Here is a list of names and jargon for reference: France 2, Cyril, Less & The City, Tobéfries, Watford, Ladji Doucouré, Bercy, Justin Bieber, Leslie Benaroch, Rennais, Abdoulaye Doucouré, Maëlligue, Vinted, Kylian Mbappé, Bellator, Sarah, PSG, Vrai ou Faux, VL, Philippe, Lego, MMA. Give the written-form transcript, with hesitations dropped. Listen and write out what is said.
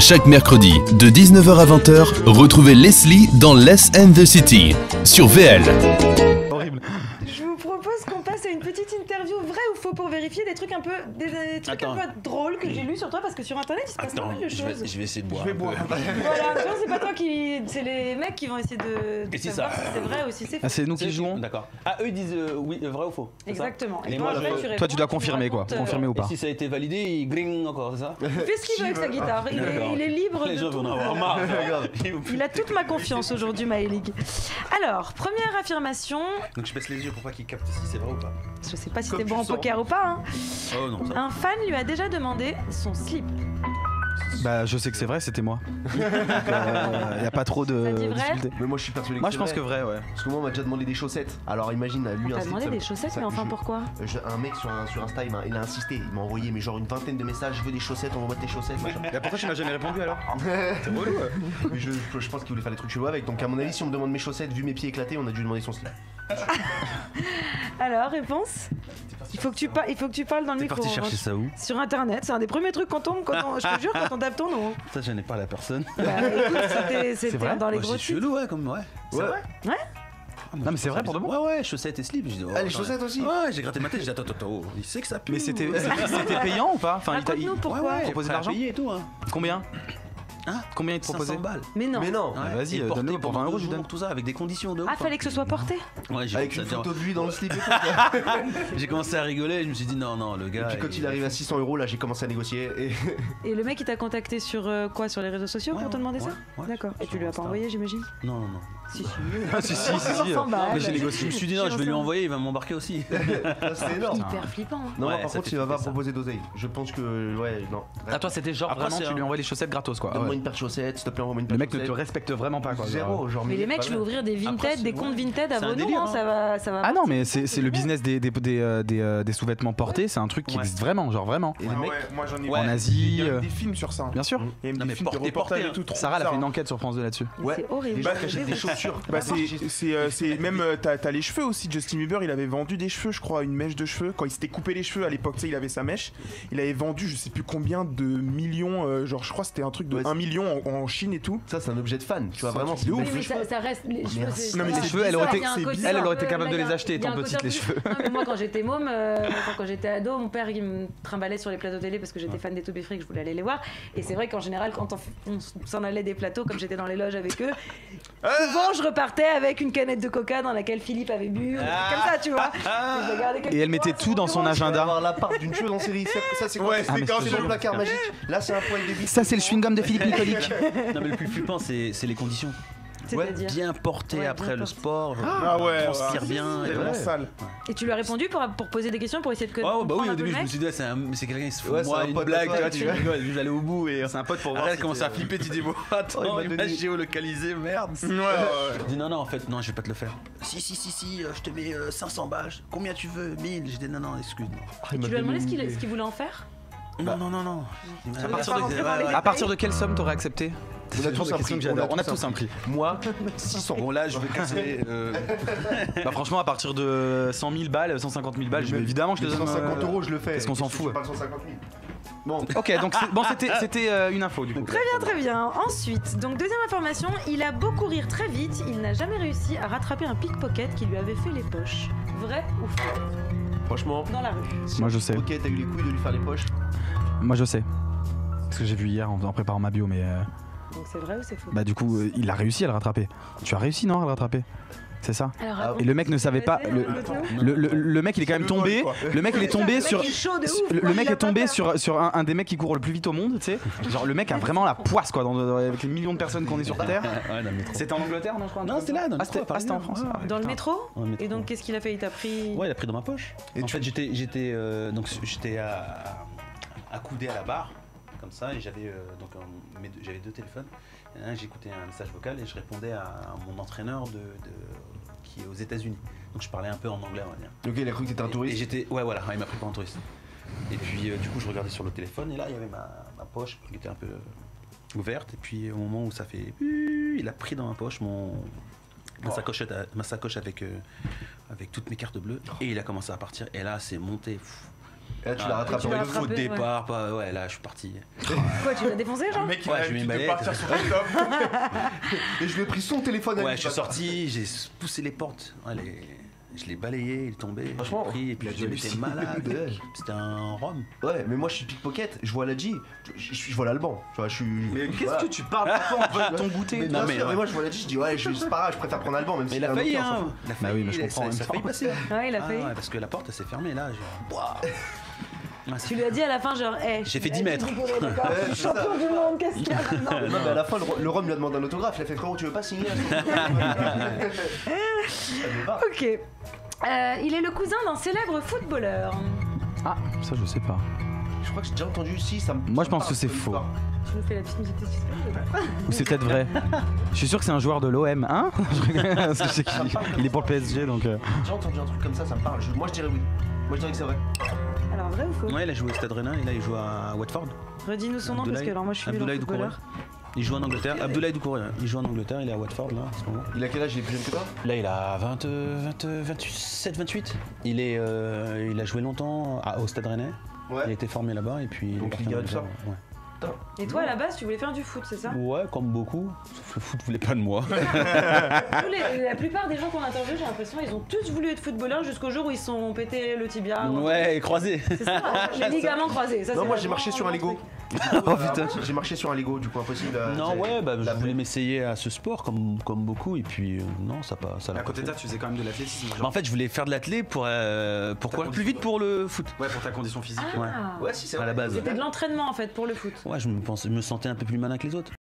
Chaque mercredi, de 19h à 20h, retrouvez Leslie dans Less and the City, sur VL. Je vous propose qu'on passe à une petite interview, vrai ou faux, pour vérifier des trucs un peu, drôles que j'ai lus sur toi, parce que sur internet il se passe pas mal de choses. Je vais essayer de boire. Je vais boire. Voilà, c'est pas toi qui, c'est les mecs qui vont essayer de savoir si c'est vrai ou si c'est faux. C'est nous qui jouons. D'accord. Ah, eux ils disent oui, vrai ou faux. Exactement. Et toi tu dois confirmer quoi, confirmer ou pas. Si ça a été validé, il gringue encore, c'est ça. Fais ce qu'il veut avec sa guitare. Il est libre. Les gens vont en avoir marre. Il a toute ma confiance aujourd'hui, Maëlligue. Alors, première affirmation. Donc je baisse les yeux pour pas qu'il capte si c'est vrai ou pas. Je sais pas si t'es bon en poker ou pas. Hein. Oh non, ça... Un fan lui a déjà demandé son slip. Bah je sais que c'est vrai, c'était moi. Y a pas trop de. Ça dit vrai. Mais moi je suis persuadé. Moi je pense que vrai, ouais. Parce que moi on m'a déjà demandé des chaussettes. Alors imagine à lui. On t'a demandé des chaussettes, mais enfin pourquoi? Un mec sur Insta, il a insisté, il m'a envoyé mais genre une vingtaine de messages. Je veux des chaussettes, on va mettre tes chaussettes. Bah pourquoi tu m'as jamais répondu alors? C'est relou. Mais je pense qu'il voulait faire des trucs chelous avec. Donc à mon avis, si on me demande mes chaussettes, vu mes pieds éclatés, on a dû demander son slip. Alors réponse. Il faut que tu parles dans le micro. T'es parti chercher ça où? Sur internet, c'est un des premiers trucs qu'on tombe, je te jure, quand on tape ton nom. Ça je n'ai pas la personne. C'était dans les gros sites. C'est chelou, ouais, comme ouais. C'est vrai? Ouais. Non mais c'est vrai pour de bon. Ouais, chaussettes et slip. Ah les chaussettes aussi. Ouais, j'ai gratté ma tête, j'ai dit attends, il sait que ça pue. Mais c'était payant ou pas? Enfin il t'a proposé de l'argent et tout. Combien? Hein? Combien il te proposait? 500 balles. Mais non. Mais non. Ouais. Vas-y, donne-le pour 20 euros, je lui donne tout ça avec des conditions de ouf. Ah, fallait que ce soit porté. Ouais, avec une photo de lui dans le slip et tout. J'ai commencé à rigoler, je me suis dit non, le gars. Et puis quand il arrive à 600 euros, là, j'ai commencé à négocier. Et le mec, il t'a contacté sur quoi? Sur les réseaux sociaux pour te demander ça? D'accord. Et tu lui as pas envoyé, j'imagine? Non. Si, si. Mais j'ai négocié. Je me suis dit non, je vais lui envoyer, il va m'embarquer aussi. C'est énorme. Hyper flippant. Non, par contre, il va pas proposer d'oseille. Je pense que. Ouais, non. À toi, c'était genre vraiment, tu lui envoies les chaussettes gratos, quoi. Une paire de chaussettes, s'il te plaît, envoie-moi une paire de chaussettes. Le mec ne te respecte vraiment pas, quoi. Zéro, genre. Mais les mecs, je vais ouvrir des Vinted, des comptes Vinted à vos noms, ça va. Ah non, mais c'est le business des sous-vêtements portés, c'est un truc qui existe vraiment, genre vraiment. Moi j'en ai en Asie. Il y a des films sur ça. Bien sûr. Il y a même des films de reportages et tout. Sarah a fait une enquête sur France 2 là-dessus. C'est horrible. Des chaussures. C'est même, t'as les cheveux aussi. Justin Bieber, il avait vendu des cheveux, je crois, une mèche de cheveux. Quand il s'était coupé les cheveux à l'époque, tu sais, il avait sa mèche. Il avait vendu, je sais plus combien de millions, genre je crois c'était un truc de 1 million en Chine et tout. Ça, c'est un objet de fan, tu vois, vraiment, c'est ouf. Mais ça reste les cheveux. Non, mais les cheveux, elle aurait été capable de les acheter, tant petite, les cheveux. Moi, quand j'étais môme, quand j'étais ado, mon père, il me trimbalait sur les plateaux télé parce que j'étais fan des Tobéfries, que je voulais aller les voir. Et c'est vrai qu'en général, quand on s'en allait des plateaux, comme j'étais dans les loges avec eux, souvent, je repartais avec une canette de coca dans laquelle Philippe avait bu, comme ça, tu vois. Et elle mettait tout dans son agenda. La part d'une chose en série, ça, c'est quoi? C'est le placard magique. Là, c'est un poil de vie. Ça, c'est le chewing-gum de Philippe. Non mais le plus flippant c'est les conditions. Ouais, bien porté après le sport, transpire bien, c'est vraiment sale. Et tu lui as répondu pour poser des questions, pour essayer de comprendre? Bah oui, au début je me suis dit c'est quelqu'un qui se fout de moi, une blague, tu rigoles, j'allais au bout et c'est un pote pour voir. Après elle commence à flipper, tu dis bon attends, il m'a géolocalisé, merde. Je dis non en fait non je vais pas te le faire. Si je te mets 500 balles, combien tu veux? 1000. J'ai dit non excuse. Tu lui as demandé ce qu'il voulait en faire? Non. À partir de quelle somme t'aurais accepté? On a tous un prix. Moi, 600. Bon, là, je vais casser. Bah, franchement, à partir de 100 000 balles, 150 000 balles, évidemment, je te donne. 150 euros, je le fais. Qu'est-ce qu'on s'en fout? Bon. Ok, donc c'était une info du coup. Très bien. Ensuite, donc deuxième information, il a beau courir très vite, il n'a jamais réussi à rattraper un pickpocket qui lui avait fait les poches. Vrai ou faux? Franchement, dans la rue. Moi je sais. Ok, t'as eu les couilles de lui faire les poches? Moi je sais. Parce que j'ai vu hier en préparant ma bio, mais. Donc c'est vrai ou c'est faux? Bah du coup, il a réussi à le rattraper. Tu as réussi non à le rattraper? C'est ça. Et le mec ne savait pas. Le mec il est quand même tombé. Le mec il est tombé sur. Le mec est tombé sur un des mecs qui court le plus vite au monde, tu sais. Genre le mec a vraiment la poisse quoi, avec les millions de personnes qu'on est sur Terre. C'était en Angleterre non je crois? Non c'était là. C'était en France. Dans le métro. Et donc qu'est-ce qu'il a fait? Il t'a pris? Ouais il a pris dans ma poche. En fait j'étais accoudé à la barre comme ça et j'avais deux téléphones. J'écoutais un message vocal et je répondais à mon entraîneur qui est aux États-Unis. Donc je parlais un peu en anglais, on va dire. Donc il a cru que t'étais un touriste. Et j'étais, ouais, voilà, il m'a pris pour un touriste. Et puis du coup, je regardais sur le téléphone et là, il y avait ma poche qui était un peu ouverte. Et puis au moment où ça fait, il a pris dans ma poche ma sacoche avec toutes mes cartes bleues et il a commencé à partir. Et là, c'est monté. Là, tu l'as rattrapé. Le faux départ, pas... ouais, là, je suis parti. Quoi, tu l'as défoncé, genre? Le mec, il a mis de partir sur le top. Et je lui ai pris son téléphone. Ouais, je suis sorti, j'ai poussé les portes. Je l'ai balayé, il est tombé. Franchement, pris, et puis je dis, mais malade. C'était un rhum. Ouais, mais moi je suis pickpocket, je vois Ladji, je vois l'Alban. Je suis... Mais qu'est-ce que tu parles de ton goûter? Mais non, mais moi je vois Ladji, je dis, ouais, c'est pas grave, je préfère prendre l'Alban, même si il a failli. Bah oui, mais je comprends, ça a failli passer. Ouais, il a failli. Parce que la porte elle s'est fermée là. Tu lui as dit à la fin, genre, hé, j'ai fait 10 mètres. Champion du monde, qu'est-ce qu'il y a? Non, mais à la fin, le rhum lui a demandé un autographe. Il a fait, frérot, tu veux pas signer? Ok. Il est le cousin d'un célèbre footballeur. Ah, ça je sais pas. Je crois que j'ai déjà entendu ici. Moi je pense que c'est faux. Tu nous fais la petite musique. Ou c'est peut-être vrai. Je suis sûr que c'est un joueur de l'OM, hein? Parce que je sais qu'il est pour le PSG donc. J'ai déjà entendu un truc comme ça, ça me parle. Moi je dirais oui. Moi je dirais que c'est vrai. Alors vrai ou faux? Ouais, il a joué au Stade Rennais et là il joue à Watford. Redis-nous son nom parce que alors moi je suis Abdoulaye Doucouré. Il joue en Angleterre, Abdoulaye Doucouré, il joue en Angleterre, il est à Watford là en ce moment. Il a quel âge? Il est plus jeune que toi? Là il a 27-28. Il a joué longtemps au Stade Rennais, ouais. Il a été formé là-bas et puis... Donc il gagne ça ouais. Et toi à la base tu voulais faire du foot, c'est ça? Ouais, comme beaucoup, sauf le foot voulait pas de moi. La plupart des gens qu'on interviewe, j'ai l'impression ils ont tous voulu être footballeurs jusqu'au jour où ils sont pété le tibia. Ouais, et croisés. C'est ça, les ligaments croisés. Ça, non, moi j'ai marché sur un Lego. Oh, j'ai marché sur un Lego, du coup impossible. Non, ouais, bah, je voulais m'essayer à ce sport comme beaucoup et puis non, ça pas. Ça à côté de ça, tu faisais quand même de l'athlétisme. Bah, en fait, je voulais faire de l'athlé pour courir plus vite pour le foot. Ouais, pour ta condition physique. Ah. Ouais, si c'est à la base. C'était de l'entraînement en fait pour le foot. Ouais, je me sentais un peu plus malin que les autres.